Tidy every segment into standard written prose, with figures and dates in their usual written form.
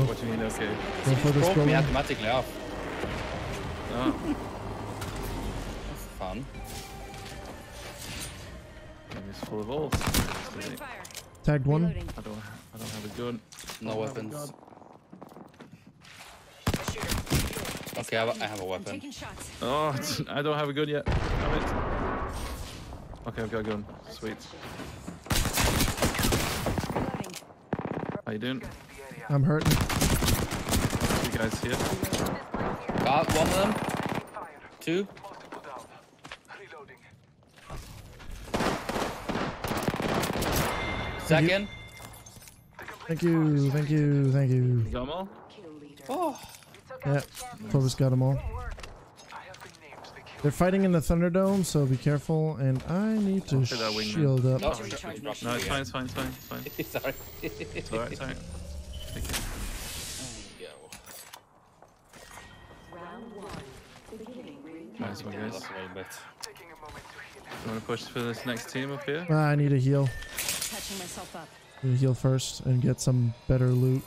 What do you mean? Okay. Don't focus, broke me automatically off. Oh. That's fun. And it's full of ults. Tagged one. I don't have a gun. No weapons. Okay, I have a weapon. Oh, I don't have a gun yet. Damn it. Okay, I've got a gun. Sweet. How you doing? I'm hurting. You guys here? Got one of them. Two. Second. Thank you. Got them all? Oh. Yeah, Corvus got them all. They're fighting in the Thunderdome, so be careful. And I need to shield up. No, it's fine, it's fine. Sorry. It's alright, Thank you. Nice one, guys. You want to push for this next team up here? I need a heal. I'm gonna heal first and get some better loot.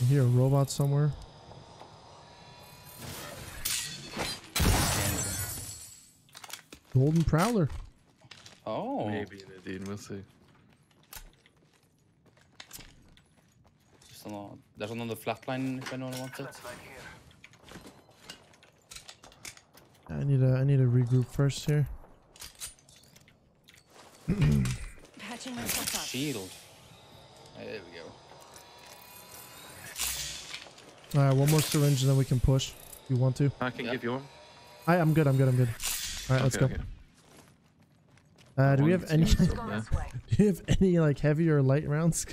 I hear a robot somewhere. Golden Prowler. Oh. Maybe indeed, we'll see. There's another flatline if anyone wants it. I need to regroup first here. Patching myself up. Shield. There we go. All right, one more syringe and then we can push. If you want to? I can give you one. I'm good. All right, okay, let's go. Okay. Do we have any? Do you have any like heavy or light rounds?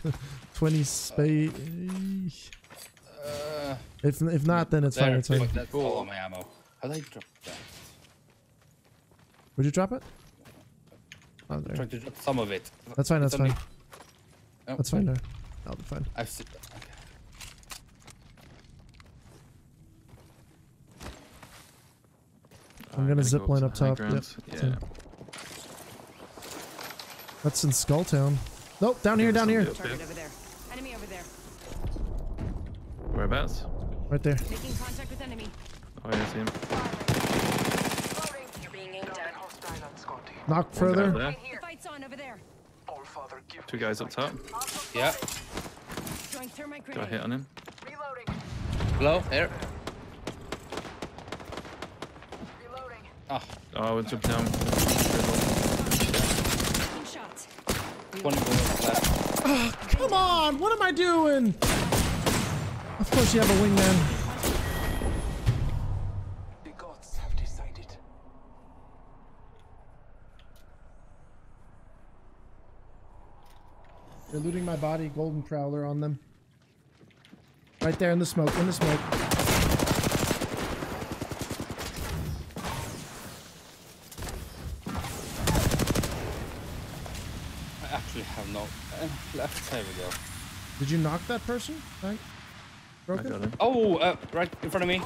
20 space. If not, then it's fine. It's fine. That's all my ammo. How did I drop that? Would you drop it? Oh, I tried to drop some of it. That's fine. That's fine. No. I'll be fine. I've seen that. Okay. I'm gonna zip line up top. Yep. Yeah. That's in Skulltown. Nope, down here. Enemy over there. Whereabouts? Right there. Making contact with enemy. Oh, yeah, I see him. Knock further. Two guys up top. Yeah. Got a hit on him. Hello, there. Oh, I would jump down. Oh, come on! What am I doing? Of course you have a wingman. The gods have decided. They're looting my body. Golden Prowler on them. Right there in the smoke. Left. There we go. Did you knock that person? Right. Broke it? Oh, right in front of me.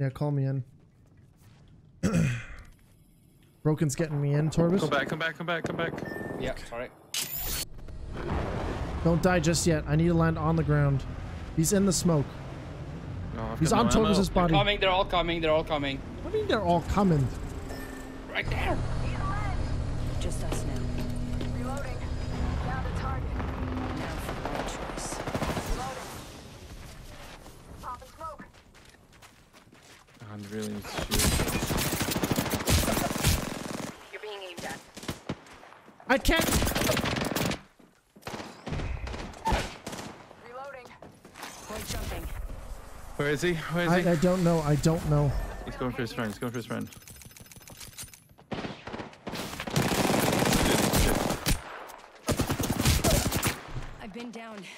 Yeah, call me in. Broken's getting me in, Torbus. Come back. Yeah, alright. Don't die just yet. I need to land on the ground. He's in the smoke. Oh, he's on Torbus's body. They're all coming. What do you mean they're all coming? Right there. Just us now. Reloading. Now the target. Now for my choice. Reloading. Pop and smoke. I'm really sure. You're being aimed at. I can't. Reloading. We're jumping. Where is he? I don't know. He's going for his friend.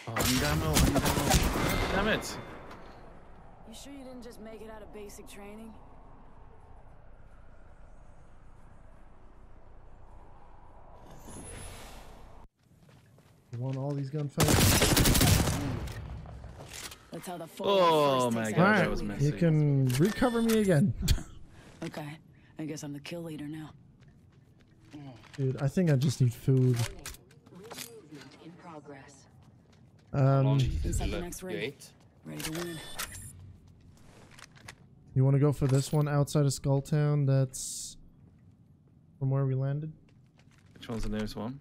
I'm down. Damn it. You sure you didn't just make it out of basic training? You want all these gunfights? That's how the. Oh my god, that was messy. You can recover me again. Okay. I guess I'm the kill leader now. Dude, I think I just need food. You want to go for this one outside of Skulltown? That's from where we landed. Which one's the nearest one?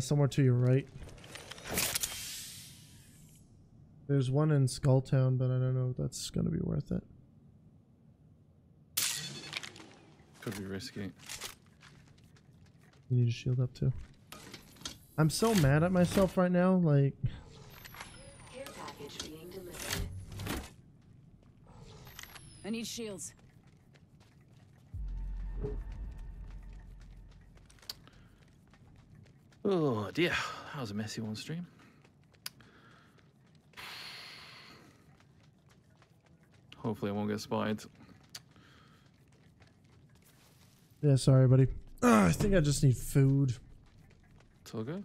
Somewhere to your right. There's one in Skulltown, but I don't know if that's going to be worth it. Could be risky. You need to shield up too. I'm so mad at myself right now, like... Care package being delivered. I need shields. Oh dear, that was a messy one stream. Hopefully I won't get spotted. Yeah, sorry, buddy. I think I just need food. It's all good.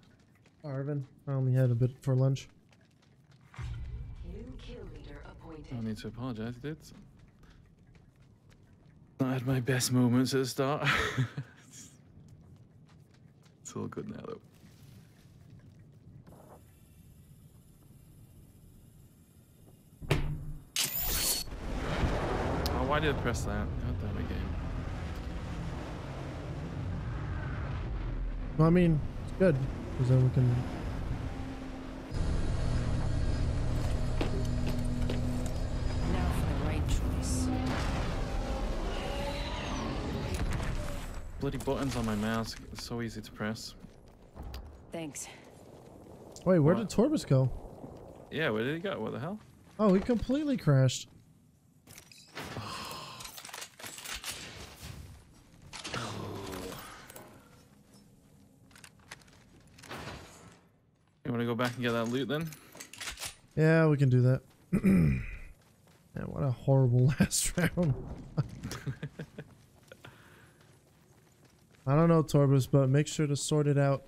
Arvin, I only had a bit for lunch. New kill leader appointed. I need to apologize, dude. I had my best moments at the start. It's all good now, though. Why did I press that? God damn it, game. Well, I mean, it's good, because then we can... Now for the right choice. Bloody buttons on my mouse. It's so easy to press. Thanks. Wait, where did Torbus go? Yeah, where did he go? What the hell? Oh, he completely crashed. Back and get that loot then? Yeah, we can do that. Man, what a horrible last round. I don't know, Torbus, but make sure to sort it out.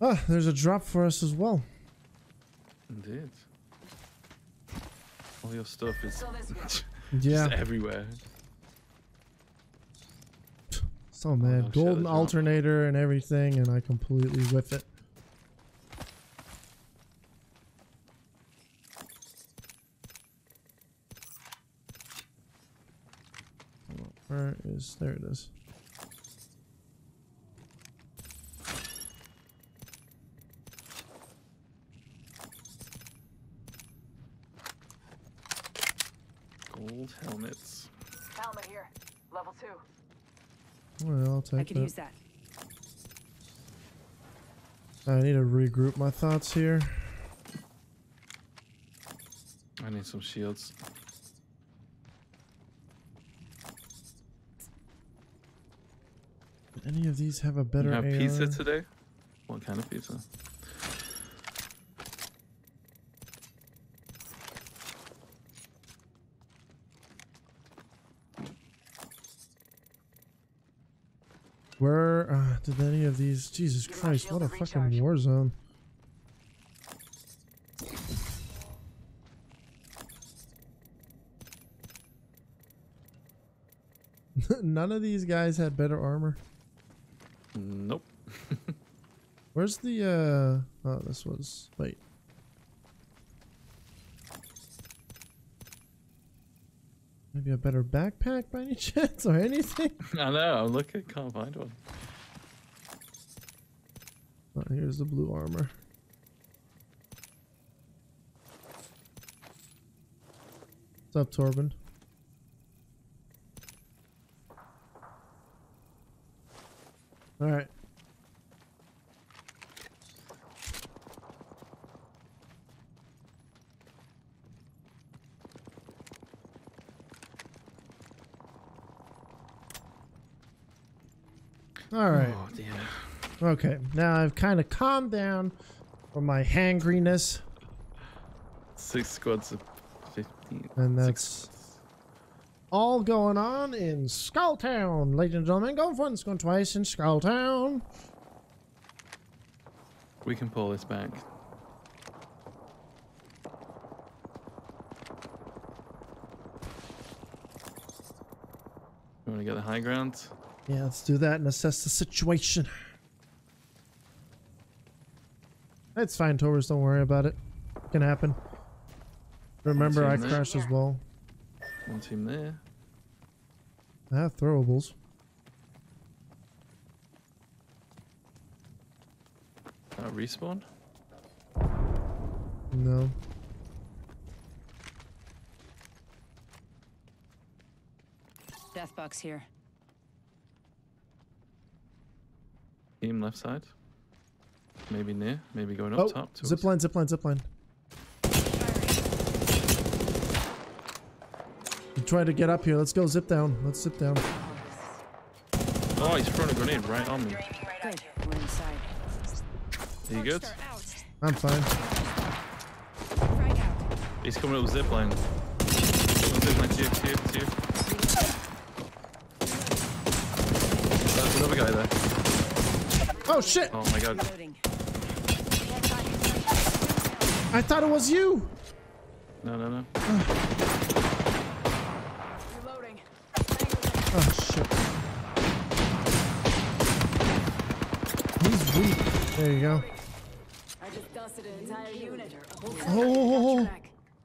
Ah, there's a drop for us as well. Indeed. All your stuff is just everywhere. So mad. Oh, golden alternator and everything, and I completely whiff it. Where is... there it is. Helmets. Helmet here. Level 2. Well, I'll take I can use that. I need to regroup my thoughts here. I need some shields. Did any of these have a better AR? Pizza today? What kind of pizza? Where did any of these... Jesus Christ, what a fucking war zone. None of these guys had better armor. Nope. Where's the oh, this was... wait. Maybe a better backpack by any chance or anything? I know, I'm looking, can't find one. Oh, here's the blue armor. What's up, Torben? Alright. All right. Oh, damn. Okay, now I've kind of calmed down from my hangriness. 6 squads of 15. And that's all going on in Skulltown, ladies and gentlemen. Going once, going twice in Skulltown. We can pull this back. You want to get the high ground? Yeah, let's do that and assess the situation. It's fine, Taurus. Don't worry about it. It can happen. Remember, I crashed as well. One team there. I have throwables. Respawn? No. Death box here. Team left side. Maybe near. Maybe going up top. Zipline, zipline, zipline. I'm trying to get up here. Let's go zip down. Let's zip down. Oh, he's throwing a grenade right on me. Good. We're inside. Are you good? I'm fine. He's coming up the zipline. Zipline, two. Another guy there. Oh shit! Oh my god. I thought it was you! No, no, no. Reloading. Oh shit. He's weak. There you go. I just dusted an entire unit. Oh!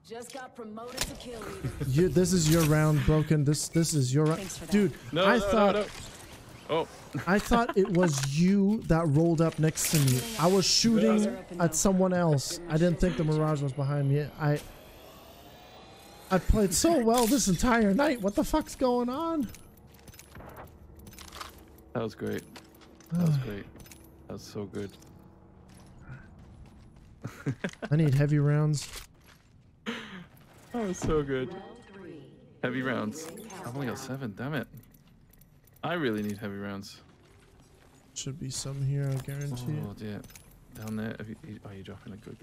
Just got promoted to kill you. This is your round, Broken. This is your round. Dude, no, I thought... No. Oh. I thought it was you that rolled up next to me. I was shooting at someone else. I didn't think the Mirage was behind me. I played so well this entire night. What the fuck's going on? That was great. That was great. That was so good. I need heavy rounds. That was so good. Heavy rounds. I've only got 7. Damn it. I really need heavy rounds. Should be some here, I guarantee. Oh dear. Down there. Are you dropping a good.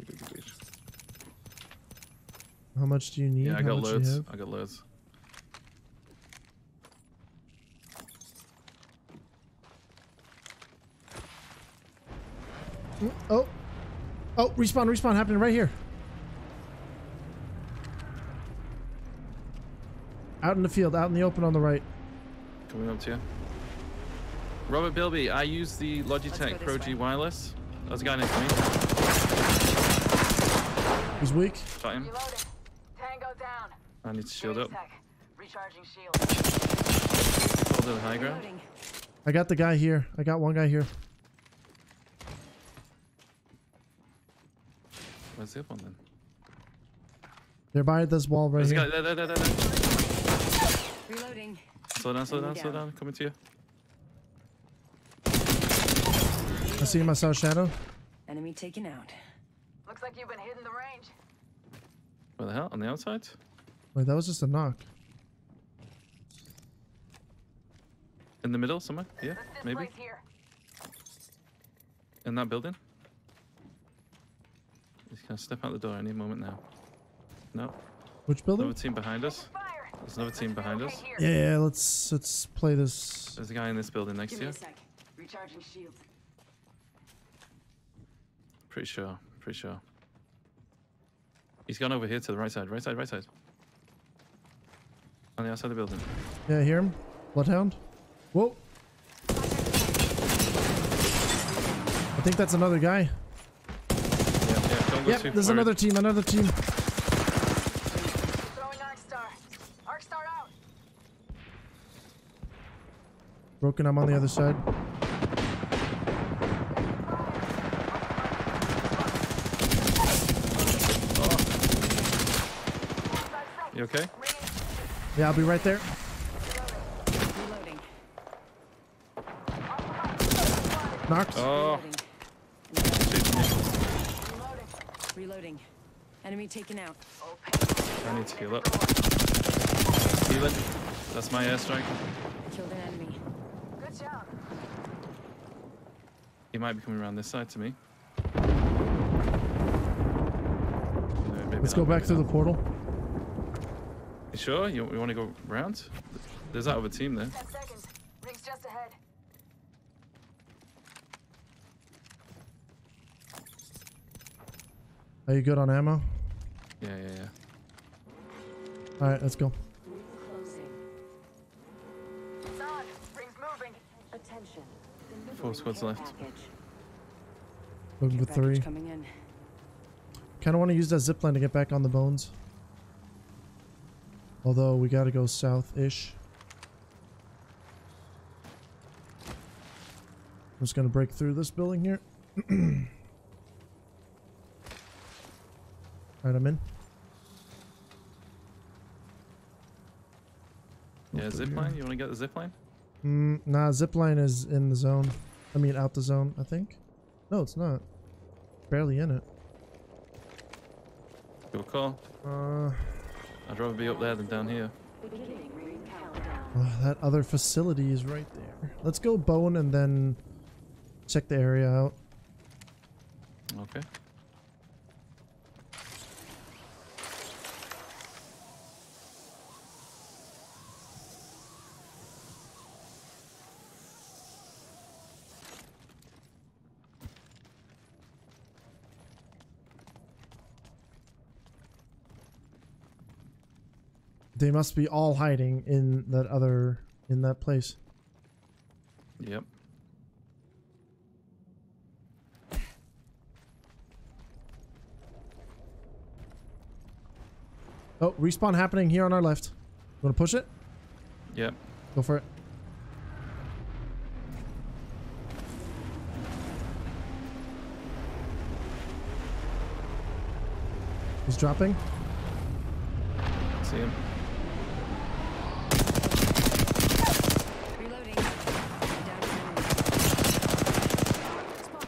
How much do you need? Yeah, I got loads. I got loads. Oh. Oh, respawn happening right here. Out in the field, out in the open on the right. Coming up to you. Robert Bilby, I use the Logitech Pro-G wireless. There's a guy next to me. He's weak. Shot him. Tango down. I need to shield up. Recharging shield. Hold the high ground. I got the guy here. I got one guy here. Where's the other one then? They're by this wall right here. There's a guy there. Reloading. Slow down. Coming to you. I see my south shadow. Enemy taken out. Looks like you've been hitting the range. Where the hell? On the outside? Wait, that was just a knock. In the middle somewhere? Yeah, maybe. In that building? Just gonna step out the door any moment now. No. Which building? Another team behind us. There's another team behind us. Yeah, let's play this. There's a guy in this building next to you. Recharging shield. Pretty sure. He's gone over here to the right side. On the outside of the building. Yeah, I hear him. Bloodhound. Whoa. I think that's another guy. Yeah, don't go too far. There's another team. Broken, I'm on the other side. Oh. You okay? Yeah, I'll be right there. Knocked. Oh. Reloading. Enemy taken out. I need to heal up. Healing. That's my airstrike. Killed an enemy. He might be coming around this side to me. No, let's go back to the portal. You sure? You want to go round? There's that other team there. 10 seconds. Ring's just ahead. Are you good on ammo? Yeah. All right, let's go. Attention. 4 squads left. Looking for 3. Kind of want to use that zipline to get back on the bones. Although we got to go south-ish. I'm just going to break through this building here. All right, I'm in. Yeah, zipline. You want to get the zipline? Nah, zipline is in the zone. I mean, out the zone, I think. No, it's not. Barely in it. Good call. I'd rather be up there than down here. That other facility is right there. Let's go bone and then check the area out. Okay. They must be all hiding in that other place. Yep. Oh, respawn happening here on our left. You want to push it? Yep. Go for it. He's dropping. See him.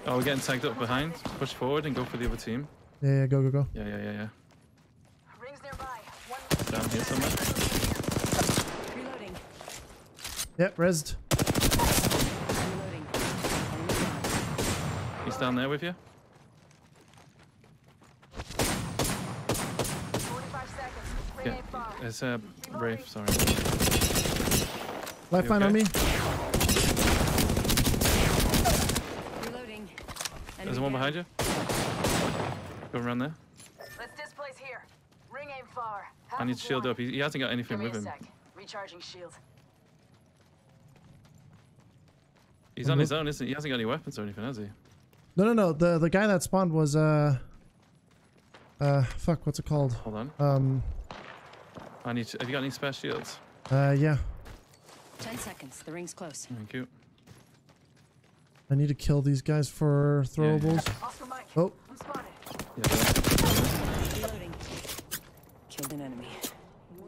Oh, we're getting tagged up behind. Push forward and go for the other team. Yeah, go. Yeah. Rings nearby. Down here somewhere. Reloading. Yep, rezzed. He's down there with you. 45 seconds. Yeah, it's a Wraith, sorry. Lifeline on me. There's one behind you. Go around there. Let's displace here. Ring aim far. I need to shield up. He hasn't got anything with him. Recharging shield. He's on his own, isn't he? He hasn't got any weapons or anything, has he? No. The guy that spawned was fuck. What's it called? Hold on. I need. Have you got any spare shields? Yeah. 10 seconds. The ring's close. Thank you. I need to kill these guys for throwables. Yeah. Oh. I'm spotted. Yeah. Reloading. Killed an enemy.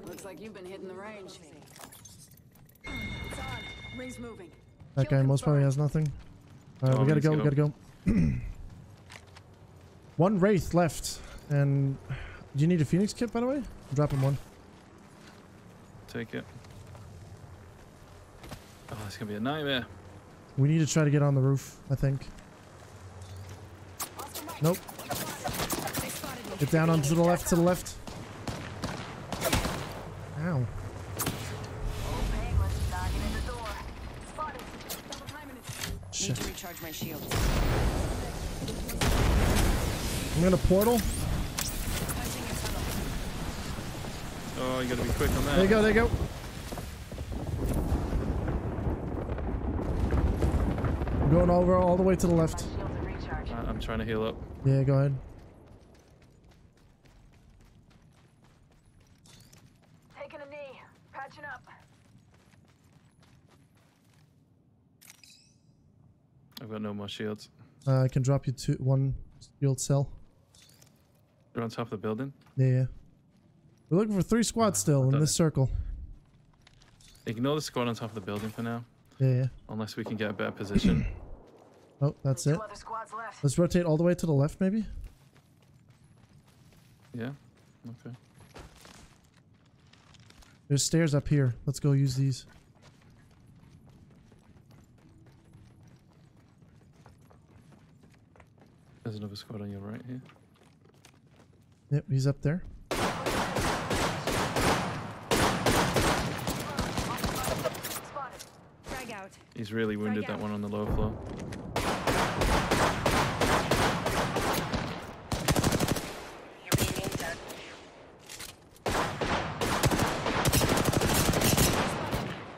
Looks like you've been hitting the range. It's on. Rings moving. That guy most probably has nothing. Alright, we gotta go. One Wraith left. And do you need a Phoenix kit, by the way? I'm dropping one. Take it. Oh, it's gonna be a nightmare. We need to try to get on the roof, I think. Nope. Get down onto the left, Ow. Shit. I'm gonna portal. Oh, you gotta be quick on that. There you go. Going over all the way to the left. I'm trying to heal up. Yeah, go ahead. Taking a knee, patching up. I've got no more shields. I can drop you one shield cell. They're on top of the building? Yeah. We're looking for 3 squads still in this circle. Ignore the squad on top of the building for now. Yeah. Unless we can get a better position. Oh, that's it. Let's rotate all the way to the left, maybe? Yeah, okay. There's stairs up here. Let's go use these. There's another squad on your right here. Yep, he's up there. He's really wounded, that one on the lower floor.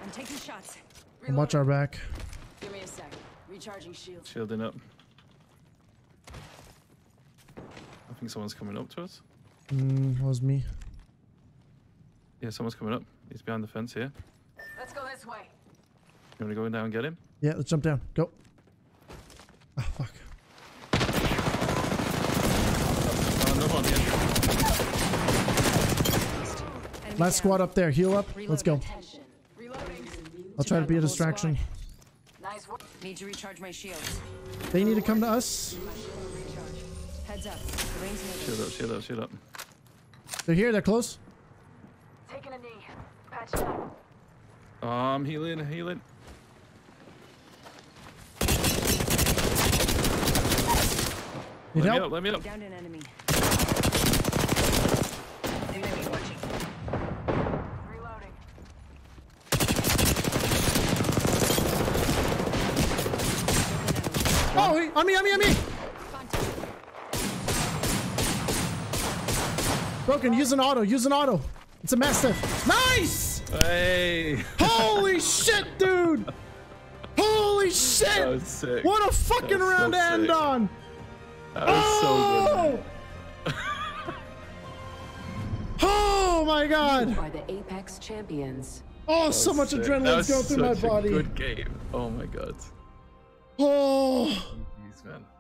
I'm taking shots. Reloading. Watch our back. Give me a sec. Recharging shield. Shielding up. I think someone's coming up to us. That was me. Yeah, someone's coming up. He's behind the fence here. Let's go this way. You want to go in down and get him? Yeah, let's jump down. Go. Oh, fuck. Another one here. Last squad up there. Heal up. Let's go. I'll try to be a distraction. Nice work. Need to recharge my shields. They need to come to us. Heads up. Shield up, shield up, shield up. They're here. They're close. Taking a knee. Patch up. I'm healing, healing. Let me up, let me up. Downed an enemy. Enemy watching. Reloading. Oh, he, on me. Broken, use an auto. It's a Mastiff. Nice! Hey! Holy shit, dude! Holy shit! That was sick. What a fucking round to end on! That was so good. Oh my god! You are the Apex champions. Oh, so much adrenaline's going through my body. Good game. Oh my god. Oh. Jeez, man.